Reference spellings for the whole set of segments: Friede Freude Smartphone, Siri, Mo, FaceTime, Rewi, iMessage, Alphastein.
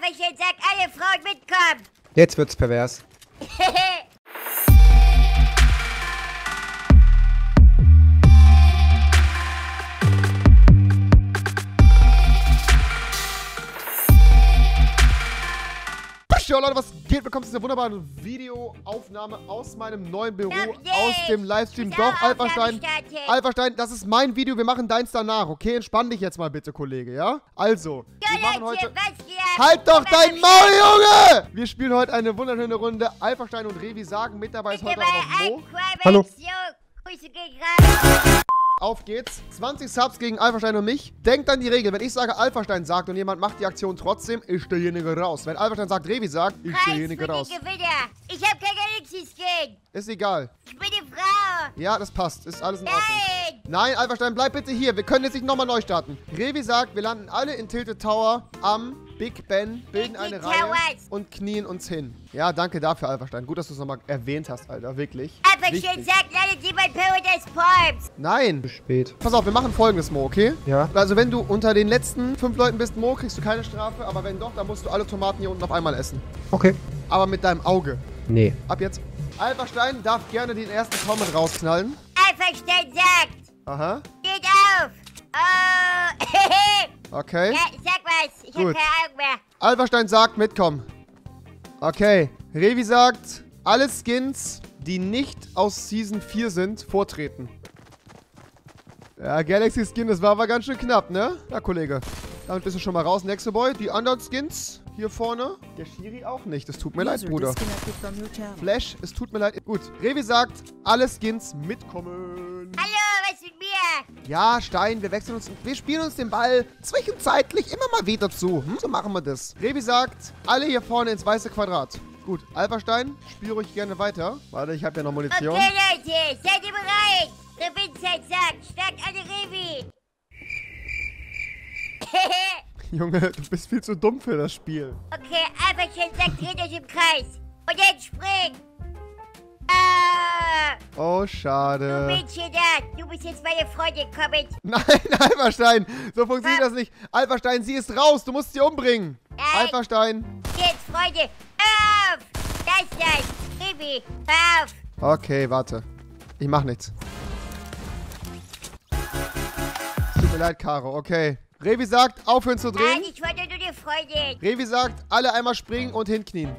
darf ich jetzt sagen, alle Frauen mitkommen. Jetzt wird's pervers. Jo Leute, was geht? Willkommen zu dieser wunderbaren Videoaufnahme aus meinem neuen Büro, aus dem Livestream. Doch, Alphastein, Alphastein, das ist mein Video, wir machen deins danach, okay? Entspann dich jetzt mal bitte, Kollege, ja? Also, wir machen heute... Halt doch dein Maul, Junge! Wir spielen heute eine wunderschöne Runde. Alphastein und Rewi sagen, mit dabei ist heute auch Mo. Hallo. Auf geht's. 20 Subs gegen Alphastein und mich. Denkt an die Regel. Wenn ich sage, Alphastein sagt und jemand macht die Aktion trotzdem, ist derjenige raus. Wenn Alphastein sagt, Rewi sagt, ist derjenige raus. Ich hab kein Galaxy-Skin. Ist egal. Ich bin die Frau. Ja, das passt. Ist alles in Ordnung. Nein. Nein, Alphastein, bleib bitte hier. Wir können jetzt nicht nochmal neu starten. Rewi sagt, wir landen alle in Tilted Tower am... Big Ben, bilden eine Reihe und knien uns hin. Ja, danke dafür, Alphastein. Gut, dass du es nochmal erwähnt hast, Alter. Wirklich. Alphastein sagt, leider jemand Paradise Palms. Nein. Zu spät. Pass auf, wir machen folgendes, Mo, okay? Ja. Also, wenn du unter den letzten 5 Leuten bist, Mo, kriegst du keine Strafe. Aber wenn doch, dann musst du alle Tomaten hier unten auf einmal essen. Okay. Aber mit deinem Auge. Nee. Ab jetzt. Alphastein darf gerne den ersten Comment rausknallen. Alphastein sagt. Aha. Geht auf. Oh, hehe. Okay. Ja, sag was. Ich hab keine Augen mehr. Alphastein sagt, mitkommen. Okay. Rewi sagt, alle Skins, die nicht aus Season 4 sind, vortreten. Ja, Galaxy Skin, das war aber ganz schön knapp, ne? Ja, Kollege. Damit bist du schon mal raus. Next Boy. Die anderen Skins hier vorne. Der Schiri auch nicht. Es tut mir leid, Bruder. Flash, es tut mir leid. Gut. Rewi sagt, alle Skins mitkommen. Hallo. Ja, Stein, wir wechseln uns. Wir spielen uns den Ball zwischenzeitlich immer mal wieder zu. Hm? So machen wir das. Rewi sagt, alle hier vorne ins weiße Quadrat. Gut, Alphastein, spiel ruhig gerne weiter. Warte, ich habe ja noch Munition. Okay, Leute, seid ihr bereit? Der Windzeit sagt, stärkt alle Rewi. Junge, du bist viel zu dumm für das Spiel. Okay, Alphastein sagt, dreht euch im Kreis. Und jetzt springt. Oh, schade. Du Mädchen da, du bist jetzt meine Freundin, komm mit. Nein, Alphastein, so funktioniert das nicht. Alphastein, sie ist raus, du musst sie umbringen. Alphastein. Jetzt, Freunde, auf! Das, Baby, auf! Okay, warte. Ich mach nichts. Tut mir leid, Caro, okay. Rewi sagt, aufhören zu drehen. Nein, ich wollte nur die Freundin. Rewi sagt, alle einmal springen und hinknien.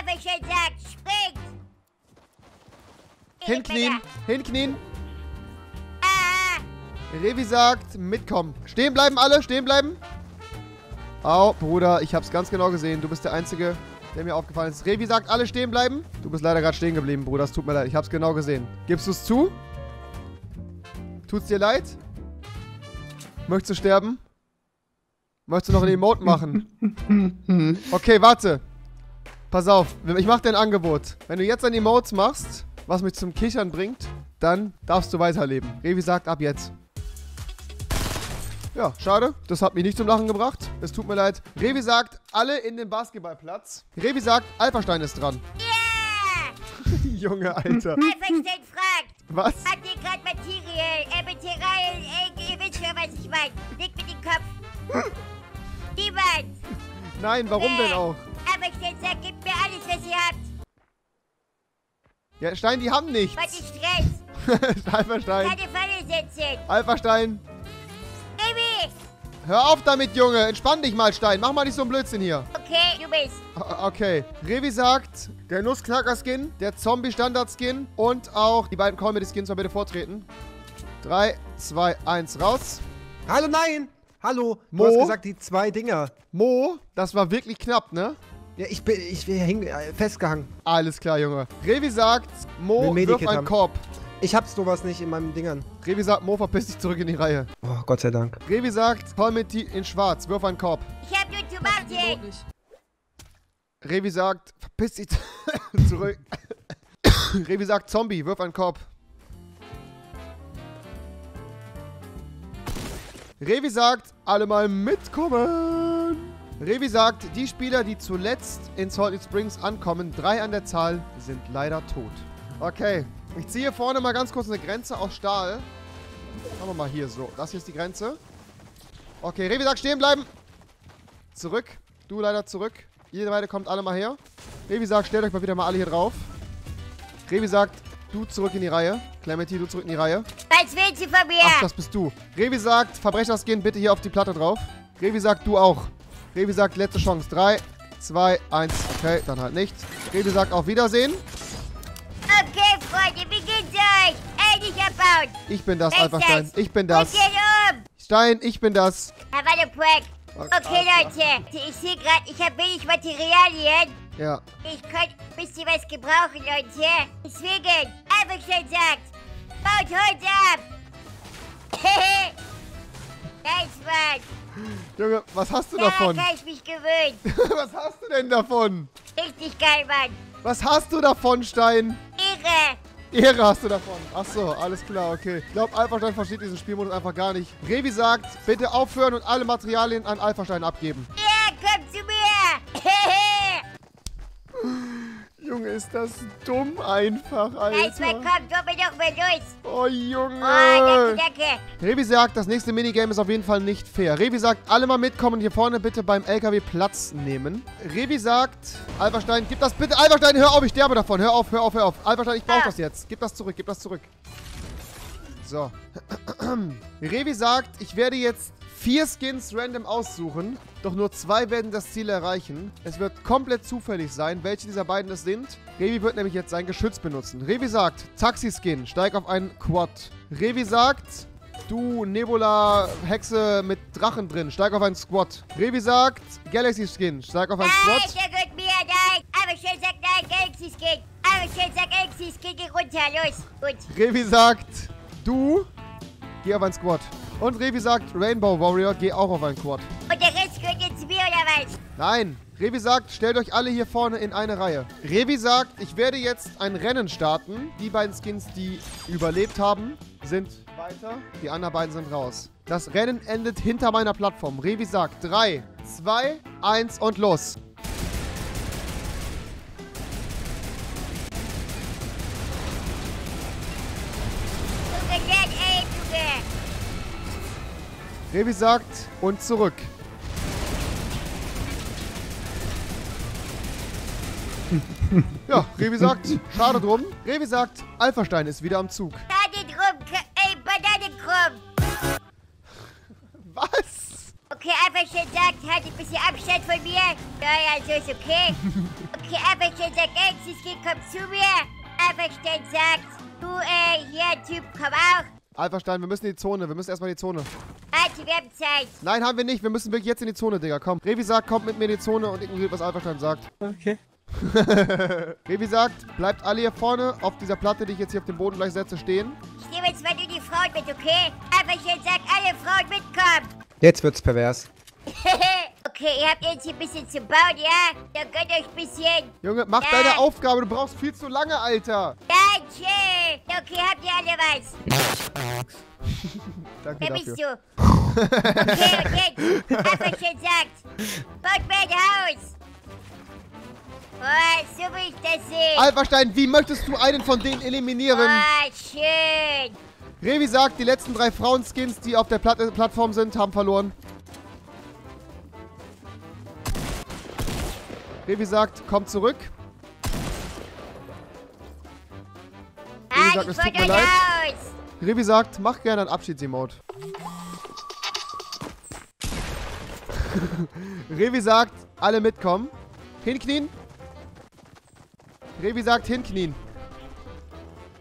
Alphastein sagt, springt! Hinknien, hinknien. Rewi sagt, mitkommen. Stehen bleiben alle, stehen bleiben. Au, Bruder, ich hab's ganz genau gesehen. Du bist der Einzige, der mir aufgefallen ist. Rewi sagt, alle stehen bleiben. Du bist leider gerade stehen geblieben, Bruder. Es tut mir leid, ich hab's genau gesehen. Gibst du's zu? Tut's dir leid? Möchtest du sterben? Möchtest du noch ein Emote machen? Okay, warte. Pass auf, ich mach dir ein Angebot. Wenn du jetzt ein Emotes machst, was mich zum Kichern bringt, dann darfst du weiterleben. Rewi sagt, ab jetzt. Ja, schade. Das hat mich nicht zum Lachen gebracht. Es tut mir leid. Rewi sagt, alle in den Basketballplatz. Rewi sagt, Alphastein ist dran. Yeah! Junge, Alter. Alphastein fragt. Was? Hat dir gerade Material, ihr wisst schon, was ich meine. Leg mir den Kopf. Niemand. Nein, warum denn auch? Alphastein sagt, gib mir alles, was ihr habt. Ja, Stein, die haben nichts. Was ist Stress? Alphastein. Keine Falle setzen. Alphastein. Baby. Hör auf damit, Junge. Entspann dich mal, Stein. Mach mal nicht so einen Blödsinn hier. Okay, du bist. Okay. Rewi sagt, der Nussknacker-Skin, der Zombie-Standard-Skin und auch die beiden Comedy-Skins mal bitte vortreten. 3, 2, 1, raus. Hallo, nein. Hallo. Mo. Du hast gesagt, die 2 Dinger. Mo, das war wirklich knapp, ne? Ja, ich bin festgehangen. Alles klar, Junge. Rewi sagt, Mo, wirf einen Korb. Ich hab sowas nicht in meinen Dingern. Rewi sagt, Mo, verpiss dich zurück in die Reihe. Oh, Gott sei Dank. Rewi sagt, Palmetti in schwarz, wirf einen Korb. Ich hab nur Tomaten. Rewi sagt, verpiss dich zurück. Rewi sagt, Zombie, wirf einen Korb. Rewi sagt, alle mal mitkommen. Rewi sagt, die Spieler, die zuletzt in Salt Lake Springs ankommen, 3 an der Zahl, sind leider tot. Okay, ich ziehe hier vorne mal ganz kurz eine Grenze aus Stahl. Machen wir mal hier so. Das hier ist die Grenze. Okay, Rewi sagt, stehen bleiben. Zurück. Du leider zurück. Ihr beide kommt alle mal her. Rewi sagt, stellt euch mal wieder mal alle hier drauf. Rewi sagt, du zurück in die Reihe. Clementi, du zurück in die Reihe. Was willst du von mir? Ach, das bist du. Rewi sagt, Verbrechers gehen bitte hier auf die Platte drauf. Rewi sagt, du auch. Rewi sagt, letzte Chance. 3, 2, 1. Okay, dann halt nicht. Rewi sagt, auf Wiedersehen. Okay, Freunde, wie geht's euch? Endlich abbauen. Ich bin das, Alphastein. Ich bin das. Um. Stein, ich bin das. Okay, Leute. Ich sehe gerade, ich habe wenig Materialien. Ja. Ich könnte ein bisschen was gebrauchen, Leute. Deswegen, einfach schon sagt, baut Holz ab. Nice, Mann. Junge, was hast du davon? Da kann ich mich gewöhnen. Was hast du denn davon? Richtig geil, Mann. Was hast du davon, Stein? Ehre. Ehre hast du davon. Achso, alles klar, okay. Ich glaube, Alphastein versteht diesen Spielmodus einfach gar nicht. Rewi sagt, bitte aufhören und alle Materialien an Alphastein abgeben. Ja, komm zu mir. Junge, ist das dumm einfach, Alter. Nice, man, komm, komm mir doch mal los. Oh, Junge. Oh, danke, danke. Rewi sagt, das nächste Minigame ist auf jeden Fall nicht fair. Rewi sagt, alle mal mitkommen, hier vorne bitte beim LKW Platz nehmen. Rewi sagt, Alphastein, gib das bitte. Alphastein, hör auf, ich sterbe davon. Hör auf, hör auf, hör auf. Alphastein, ich brauche das jetzt. Gib das zurück, gib das zurück. So. Rewi sagt, ich werde jetzt 4 Skins random aussuchen, doch nur 2 werden das Ziel erreichen. Es wird komplett zufällig sein, welche dieser beiden es sind. Rewi wird nämlich jetzt sein Geschütz benutzen. Rewi sagt, Taxi-Skin, steig auf einen Quad. Rewi sagt, du Nebula-Hexe mit Drachen drin, steig auf einen Squad. Rewi sagt, Galaxy-Skin, steig auf einen Squad. Nein, der gehört mir, nein. Aber schön sagt, nein, Galaxy-Skin. Aber schön sagt, Galaxy-Skin, geh runter, los. Gut. Rewi sagt, du, geh auf einen Squad. Und Rewi sagt, Rainbow Warrior, geh auch auf einen Quad. Und der Rest gehört jetzt mir, oder was? Nein. Rewi sagt, stellt euch alle hier vorne in eine Reihe. Rewi sagt, ich werde jetzt ein Rennen starten. Die beiden Skins, die überlebt haben, sind weiter. Die anderen beiden sind raus. Das Rennen endet hinter meiner Plattform. Rewi sagt, 3, 2, 1 und los. Rewi sagt, und zurück. Ja, Rewi sagt, schade drum. Rewi sagt, Alphastein ist wieder am Zug. Schade drum, ey, Banane krumm. Was? Okay, Alphastein sagt, halt ein bisschen Abstand von mir. Naja, so ist okay. Okay, Alphastein sagt, ey, Siskin, komm zu mir. Alphastein sagt, du, hier, Typ, komm auch. Alphastein, wir müssen in die Zone, wir müssen erstmal in die Zone. Alter, wir haben Zeit. Nein, haben wir nicht. Wir müssen wirklich jetzt in die Zone, Digga. Komm. Rewi sagt, kommt mit mir in die Zone und ignoriert, was Alphastein sagt. Okay. Rewi sagt, bleibt alle hier vorne auf dieser Platte, die ich jetzt hier auf dem Boden gleich setze, stehen. Ich nehme jetzt mal nur die Frauen mit, okay? Alphastein sagt, alle Frauen mitkommen. Jetzt wird's pervers. Okay, ihr habt jetzt hier ein bisschen zu bauen, ja? Dann könnt ihr euch ein bisschen... Junge, mach deine Aufgabe. Du brauchst viel zu lange, Alter. Nein, chill. Okay, habt ihr alle was? Danke dafür. Wer bist du? Okay, und jetzt, Alphastein sagt, baut mir ein Haus. Oh, so will ich das sehen. Alphastein, wie möchtest du einen von denen eliminieren? Oh, schön. Rewi sagt, die letzten 3 Frauenskins, die auf der Plattform sind, haben verloren. Rewi sagt, komm zurück. Rewi sagt, es tut mir leid. Rewi sagt, mach gerne ein Abschieds-Emote. Rewi sagt, alle mitkommen. Hinknien. Rewi sagt, hinknien.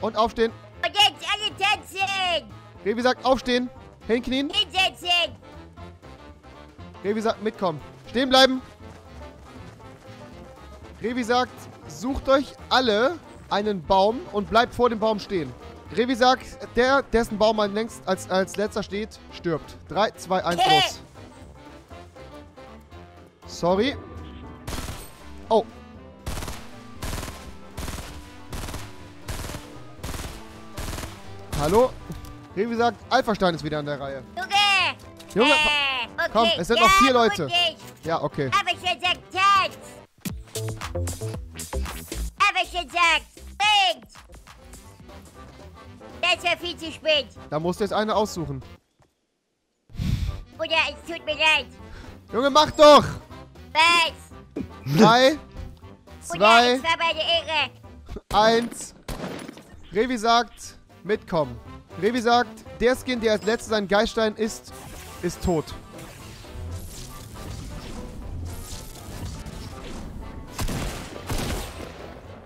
Und aufstehen. Und jetzt alle tanzen. Rewi sagt, aufstehen. Hinknien. Hinsetzen. Rewi sagt, mitkommen. Stehen bleiben. Rewi sagt, sucht euch alle einen Baum und bleibt vor dem Baum stehen. Rewi sagt, der, dessen Baum als letzter steht, stirbt. 3, 2, 1, los. Sorry. Oh. Hallo? Rewi sagt, Alphastein ist wieder an der Reihe. Junge, okay. Komm, es sind noch 4 Leute. Ja, okay. Alphastein sagt, tanz. Alphastein sagt, springt. Das war viel zu spät. Da musst du jetzt eine aussuchen. Oder es tut mir leid. Junge, mach doch! Thanks. 3, 2, 1. Rewi sagt, mitkommen. Rewi sagt, der Skin, der als letztes ein Geiststein ist, ist tot.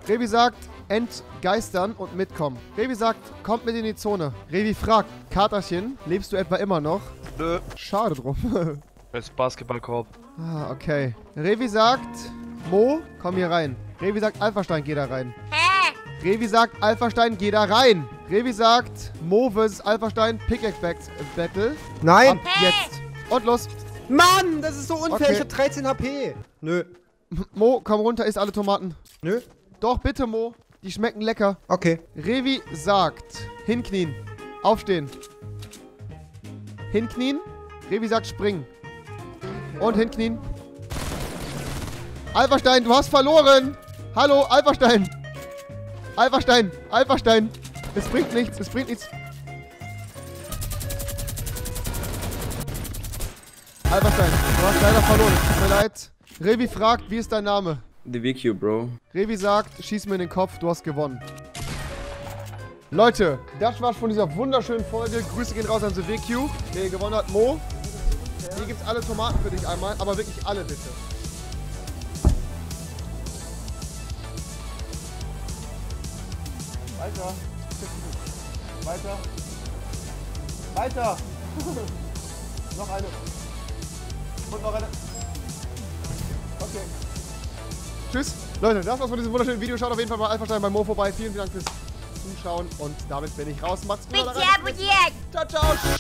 Rewi sagt, entgeistern und mitkommen. Rewi sagt, kommt mit in die Zone. Rewi fragt, Katerchen, lebst du etwa immer noch? Nö. Schade drum. Das ist Basketballkorb. Ah, okay. Rewi sagt, Mo, komm hier rein. Rewi sagt, Alphastein, geh da rein. Hä? Rewi sagt, Alphastein, geh da rein. Rewi sagt, Mo vs. Alphastein, Pickaxe Battle. Nein! Ab jetzt. Und los. Mann, das ist so unfair. Okay. Ich hab 13 HP. Nö. Mo, komm runter, isst alle Tomaten. Nö. Doch, bitte, Mo. Die schmecken lecker. Okay. Rewi sagt, hinknien. Aufstehen. Hinknien. Rewi sagt, springen. Und hinknien. Alphastein, du hast verloren. Hallo, Alphastein. Alphastein, Alphastein. Es bringt nichts, es bringt nichts. Alphastein, du hast leider verloren. Tut mir leid. Rewi fragt, wie ist dein Name? The VQ, Bro. Rewi sagt, schieß mir in den Kopf, du hast gewonnen. Leute, das war's von dieser wunderschönen Folge. Grüße gehen raus an The VQ. Der gewonnen hat, Mo. Hier gibt's alle Tomaten für dich einmal, aber wirklich alle, bitte. Weiter. Weiter. Weiter. Noch eine. Und noch eine. Okay. Tschüss. Leute, das war's von diesem wunderschönen Video. Schaut auf jeden Fall bei Alphastein bei Mo vorbei. Vielen, vielen Dank fürs Zuschauen. Und damit bin ich raus. Macht's gut. Bitte abonniert. Ciao, ciao.